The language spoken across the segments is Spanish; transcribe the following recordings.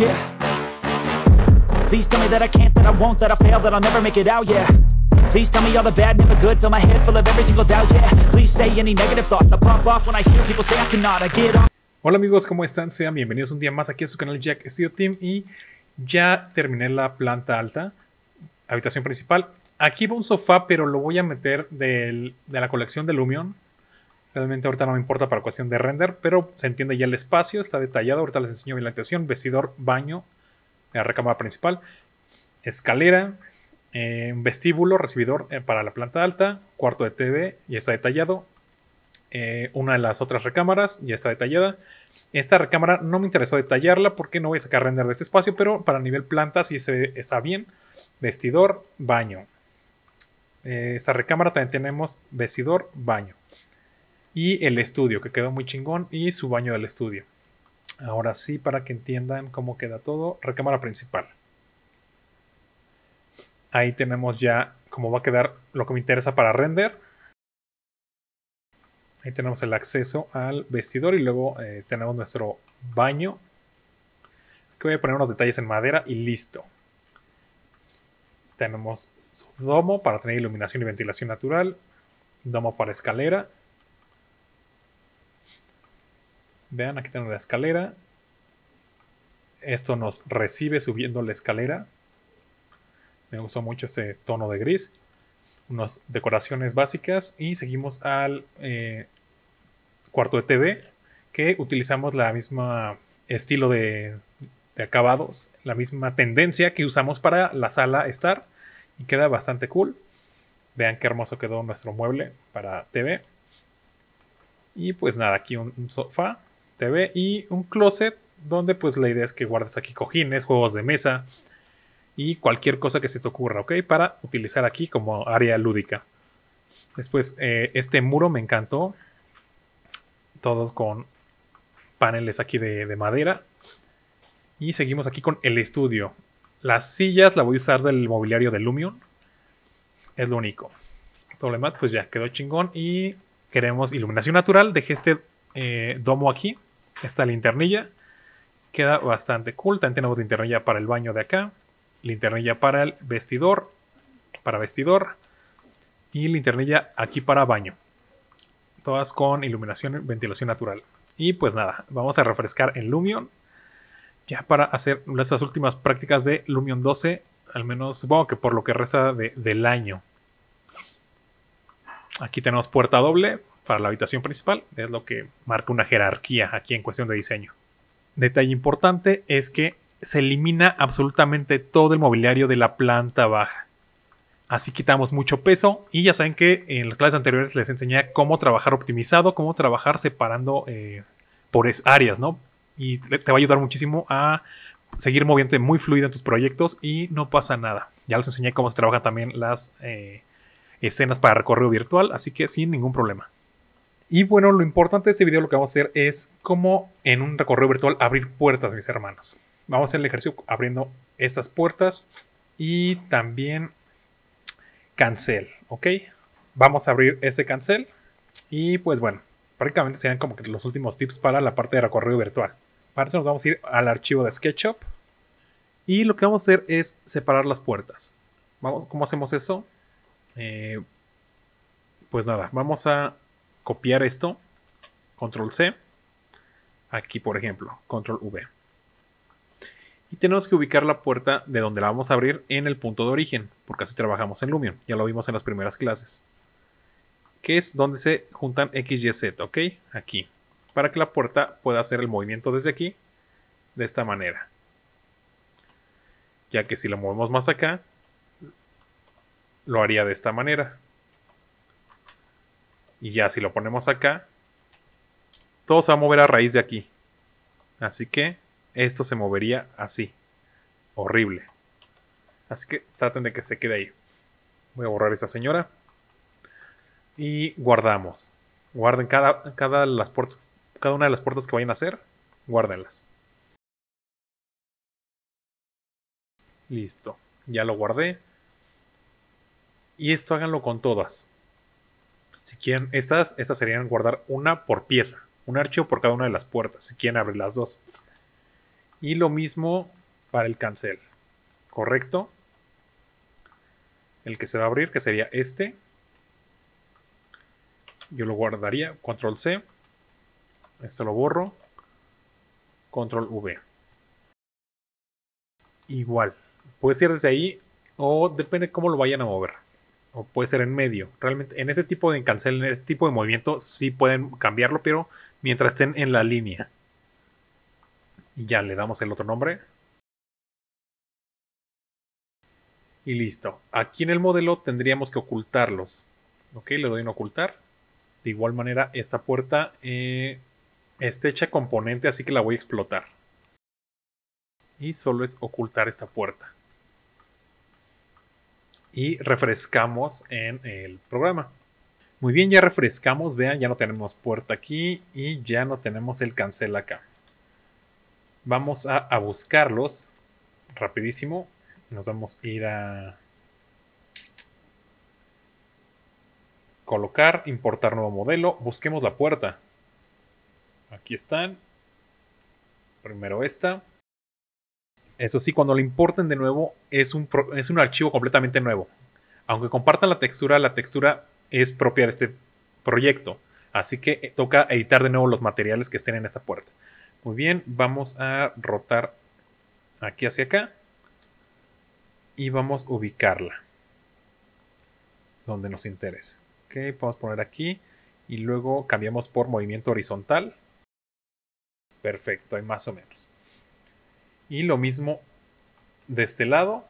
yeah. Please tell me that I can't, that I won't, that I fail, that I'll never make it out, yeah. Please tell me all the bad, never good. Fill my head full of every single doubt, yeah. Please say any negative thoughts. I pop off when I hear people say I cannot. I get on. Hola amigos, ¿cómo están? Sean bienvenidos un día más aquí a su canal Jack Studio Team. Y ya terminé la planta alta, habitación principal. Aquí va un sofá, pero lo voy a meter de la colección de Lumion. Realmente ahorita no me importa para cuestión de render, pero se entiende ya el espacio, está detallado. Ahorita les enseño bien la habitación, vestidor, baño, la recámara principal, escalera, vestíbulo, recibidor para la planta alta, cuarto de TV, ya está detallado. Una de las otras recámaras ya está detallada. Esta recámara no me interesó detallarla porque no voy a sacar render de este espacio, pero para nivel planta sí está bien. Vestidor, baño. Esta recámara también tenemos vestidor, baño. Y el estudio, que quedó muy chingón, y su baño del estudio. Ahora sí, para que entiendan cómo queda todo, recámara principal. Ahí tenemos ya cómo va a quedar lo que me interesa para render. Ahí tenemos el acceso al vestidor y luego tenemos nuestro baño. Aquí voy a poner unos detalles en madera y listo. Tenemos su domo para tener iluminación y ventilación natural. Domo para escalera. Vean, aquí tenemos la escalera. Esto nos recibe subiendo la escalera. Me gustó mucho este tono de gris. Unas decoraciones básicas. Y seguimos al cuarto de TV. Que utilizamos la misma estilo de acabados. La misma tendencia que usamos para la sala estar. Y queda bastante cool. Vean qué hermoso quedó nuestro mueble para TV. Y pues nada, aquí un sofá, TV y un closet. Donde pues la idea es que guardes aquí cojines, juegos de mesa. Y cualquier cosa que se te ocurra, ¿ok? Para utilizar aquí como área lúdica. Después, este muro me encantó. Todos con paneles aquí de madera. Y seguimos aquí con el estudio. Las sillas la voy a usar del mobiliario de Lumion. Es lo único. Todo lo demás, pues ya, quedó chingón. Y queremos iluminación natural. Dejé este domo aquí. Esta linternilla. Queda bastante cool. También tenemos linternilla para el baño de acá. Linternilla para el vestidor, y linternilla aquí para baño. Todas con iluminación y ventilación natural. Y pues nada, vamos a refrescar en Lumion. Ya para hacer nuestras últimas prácticas de Lumion 12, al menos supongo que por lo que resta del año. Aquí tenemos puerta doble para la habitación principal. Es lo que marca una jerarquía aquí en cuestión de diseño. Detalle importante es que se elimina absolutamente todo el mobiliario de la planta baja. Así quitamos mucho peso. Y ya saben que en las clases anteriores les enseñé cómo trabajar optimizado, cómo trabajar separando por áreas, ¿no? Y te va a ayudar muchísimo a seguir moviéndote muy fluido en tus proyectos y no pasa nada. Ya les enseñé cómo se trabajan también las escenas para recorrido virtual, así que sin ningún problema. Y bueno, lo importante de este video, lo que vamos a hacer es cómo en un recorrido virtual abrir puertas, mis hermanos. Vamos a hacer el ejercicio abriendo estas puertas y también cancel, ¿ok? Vamos a abrir este cancel y pues bueno, prácticamente serían como que los últimos tips para la parte de recorrido virtual. Para eso nos vamos a ir al archivo de SketchUp y lo que vamos a hacer es separar las puertas. Vamos, ¿cómo hacemos eso? Pues nada, vamos a copiar esto, control C, aquí por ejemplo, control V. Y tenemos que ubicar la puerta de donde la vamos a abrir en el punto de origen, porque así trabajamos en Lumion, ya lo vimos en las primeras clases. Que es donde se juntan X, Y, Z, ¿ok? Aquí, para que la puerta pueda hacer el movimiento desde aquí, de esta manera. Ya que si la movemos más acá, lo haría de esta manera. Y ya si lo ponemos acá, todo se va a mover a raíz de aquí. Así que esto se movería así. Horrible. Así que traten de que se quede ahí. Voy a borrar a esta señora. Y guardamos. Guarden cada una de las puertas que vayan a hacer. Guárdenlas. Listo. Ya lo guardé. Y esto háganlo con todas. Si quieren estas serían guardar una por pieza. Un archivo por cada una de las puertas. Si quieren abrir las dos. Y lo mismo para el cancel, ¿correcto? El que se va a abrir, que sería este. Yo lo guardaría, control C. Esto lo borro, control V. Igual, puede ser desde ahí o depende de cómo lo vayan a mover. O puede ser en medio. Realmente en este tipo de cancel, en este tipo de movimiento sí pueden cambiarlo, pero mientras estén en la línea. Y ya le damos el otro nombre. Y listo. Aquí en el modelo tendríamos que ocultarlos. Ok, le doy en ocultar. De igual manera esta puerta está hecha componente, así que la voy a explotar. Y solo es ocultar esta puerta. Y refrescamos en el programa. Muy bien, ya refrescamos. Vean, ya no tenemos puerta aquí y ya no tenemos el cancel acá. Vamos a buscarlos rapidísimo. Nos vamos a ir a colocar, importar nuevo modelo. Busquemos la puerta. Aquí están. Primero esta. Eso sí, cuando lo importen de nuevo, es un archivo completamente nuevo. Aunque compartan la textura es propia de este proyecto. Así que toca editar de nuevo los materiales que estén en esta puerta. Muy bien, vamos a rotar aquí hacia acá. Y vamos a ubicarla donde nos interese. Ok, podemos poner aquí. Y luego cambiamos por movimiento horizontal. Perfecto, ahí más o menos. Y lo mismo de este lado.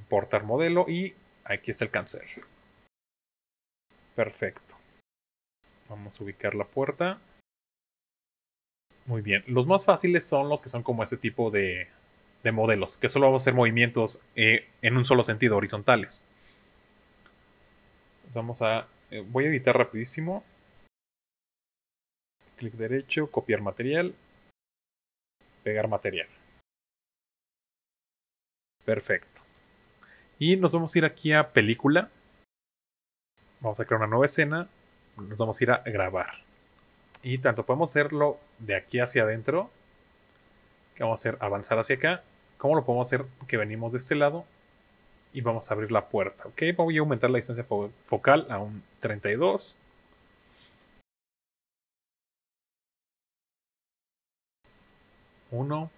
Importar modelo y aquí está el cancel. Perfecto. Vamos a ubicar la puerta. Muy bien. Los más fáciles son los que son como este tipo de modelos. Que solo vamos a hacer movimientos en un solo sentido, horizontales. Vamos a... voy a editar rapidísimo. Clic derecho, copiar material. Pegar material. Perfecto. Y nos vamos a ir aquí a película. Vamos a crear una nueva escena. Nos vamos a ir a grabar. Y tanto podemos hacerlo de aquí hacia adentro. Que vamos a hacer avanzar hacia acá. Como lo podemos hacer que venimos de este lado. Y vamos a abrir la puerta. Ok, voy a aumentar la distancia focal a un 32. Uno.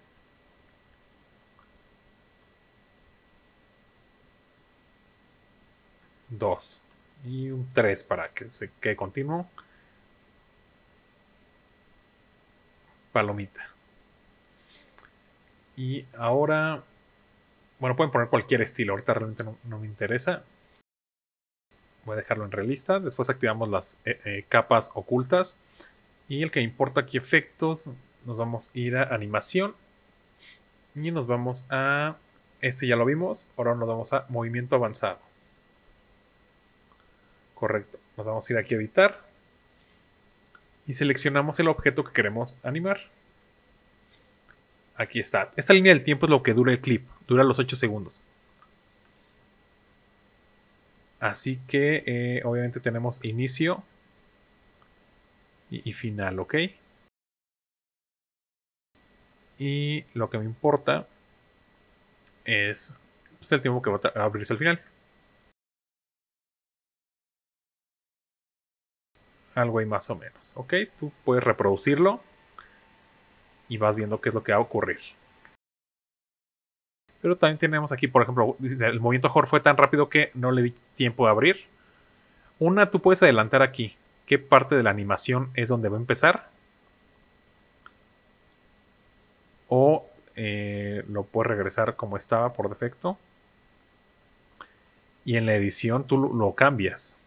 Dos. Y un 3 para que se quede continuo. Palomita. Y ahora... bueno, pueden poner cualquier estilo. Ahorita realmente no me interesa. Voy a dejarlo en realista. Después activamos las capas ocultas. Y el que importa aquí efectos... nos vamos a ir a animación. Y nos vamos a... este ya lo vimos. Ahora nos vamos a movimiento avanzado. Correcto. Nos vamos a ir aquí a editar. Y seleccionamos el objeto que queremos animar. Aquí está. Esta línea del tiempo es lo que dura el clip. Dura los 8 segundos. Así que obviamente tenemos inicio. Y final, ¿ok? Y lo que me importa es pues, el tiempo que va a abrirse al final. Algo ahí más o menos. Ok, tú puedes reproducirlo y vas viendo qué es lo que va a ocurrir. Pero también tenemos aquí, por ejemplo, el movimiento Jorge fue tan rápido que no le di tiempo de abrir. Una, tú puedes adelantar aquí. ¿Qué parte de la animación es donde va a empezar? O lo puedes regresar como estaba por defecto. Y en la edición tú lo cambias.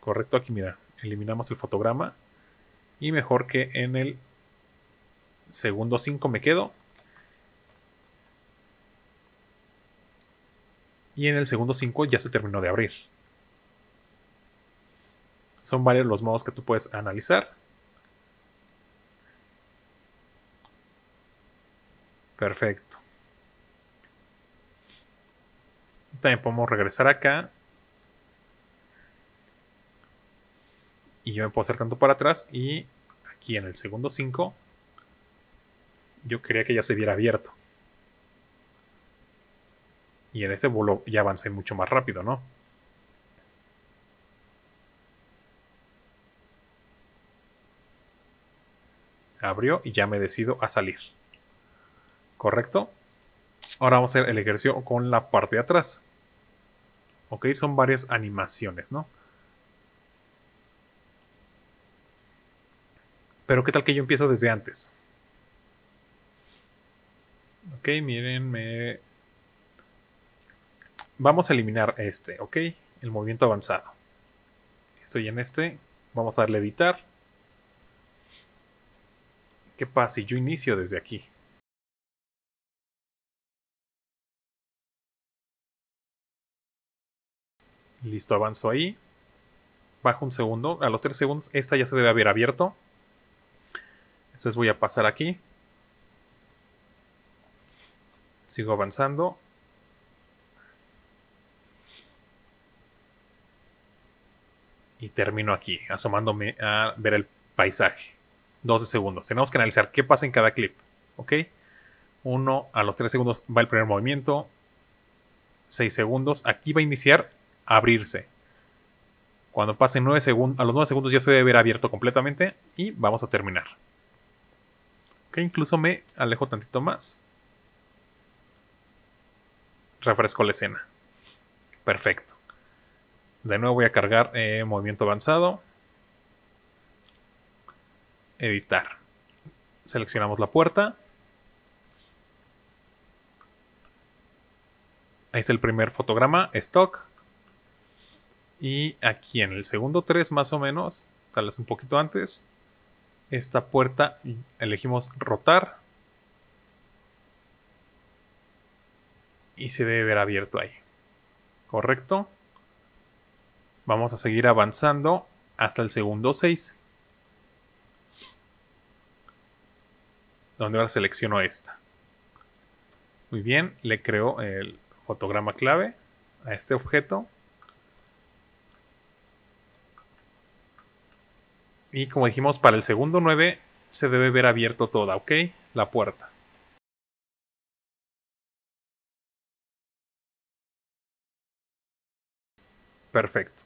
Correcto, aquí mira, eliminamos el fotograma. Y mejor que en el segundo 5 me quedo. Y en el segundo 5 ya se terminó de abrir. Son varios los modos que tú puedes analizar. Perfecto. También podemos regresar acá. Y yo me puedo hacer tanto para atrás. Y aquí en el segundo 5. Yo quería que ya se viera abierto. Y en ese vuelo ya avancé mucho más rápido, ¿no? Abrió y ya me decido a salir. ¿Correcto? Ahora vamos a hacer el ejercicio con la parte de atrás. Ok, son varias animaciones, ¿no? Pero ¿qué tal que yo empiezo desde antes? Ok, miren, vamos a eliminar este, ok, el movimiento avanzado. Estoy en este, vamos a darle a editar. ¿Qué pasa si yo inicio desde aquí? Listo, avanzo ahí. Bajo un segundo. A los 3 segundos esta ya se debe haber abierto. Entonces voy a pasar aquí. Sigo avanzando. Y termino aquí, asomándome a ver el paisaje. 12 segundos. Tenemos que analizar qué pasa en cada clip. ¿Ok? 1, a los 3 segundos va el primer movimiento. 6 segundos. Aquí va a iniciar a abrirse. Cuando pasen 9 segundos, a los 9 segundos ya se debe ver abierto completamente. Y vamos a terminar. ¿Ok? Incluso me alejo tantito más. Refresco la escena. Perfecto. De nuevo voy a cargar movimiento avanzado. Editar. Seleccionamos la puerta. Ahí está el primer fotograma, stock. Y aquí en el segundo 3 más o menos, tal vez un poquito antes, esta puerta elegimos rotar. Y se debe ver abierto ahí. ¿Correcto? Vamos a seguir avanzando hasta el segundo 6. Donde ahora selecciono esta. Muy bien, le creo el fotograma clave a este objeto. Y como dijimos, para el segundo 9 se debe ver abierto toda, ¿ok? La puerta. Perfecto.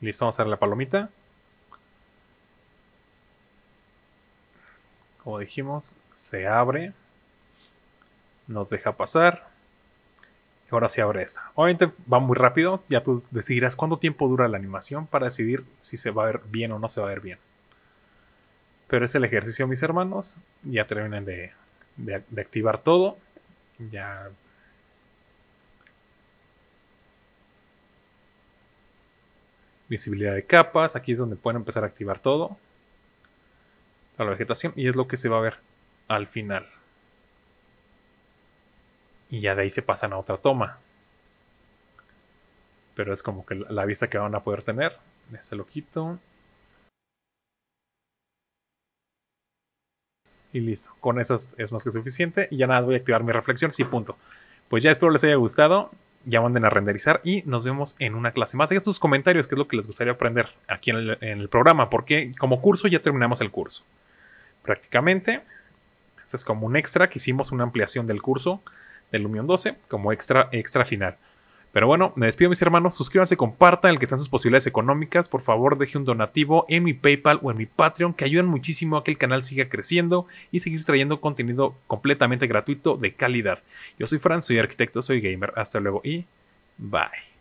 Listo, vamos a darle la palomita. Como dijimos, se abre. Nos deja pasar. Y ahora se abre esta. Obviamente va muy rápido. Ya tú decidirás cuánto tiempo dura la animación para decidir si se va a ver bien o no se va a ver bien. Pero es el ejercicio, mis hermanos. Ya terminan de activar todo. Ya. Visibilidad de capas. Aquí es donde pueden empezar a activar todo. A la vegetación, y es lo que se va a ver al final. Y ya de ahí se pasan a otra toma. Pero es como que la vista que van a poder tener. Este lo quito. Y listo. Con eso es más que suficiente. Y ya nada, voy a activar mi reflexión. Sí, punto. Pues ya espero les haya gustado. Ya manden a renderizar y nos vemos en una clase más. Dejen sus comentarios, qué es lo que les gustaría aprender aquí en el programa, porque como curso ya terminamos el curso. Prácticamente, esto es como un extra, que hicimos una ampliación del curso del Lumion 12 como extra final. Pero bueno, me despido, mis hermanos. Suscríbanse, compartan el que están sus posibilidades económicas. Por favor, deje un donativo en mi PayPal o en mi Patreon, que ayudan muchísimo a que el canal siga creciendo y seguir trayendo contenido completamente gratuito de calidad. Yo soy Fran, soy arquitecto, soy gamer. Hasta luego y bye.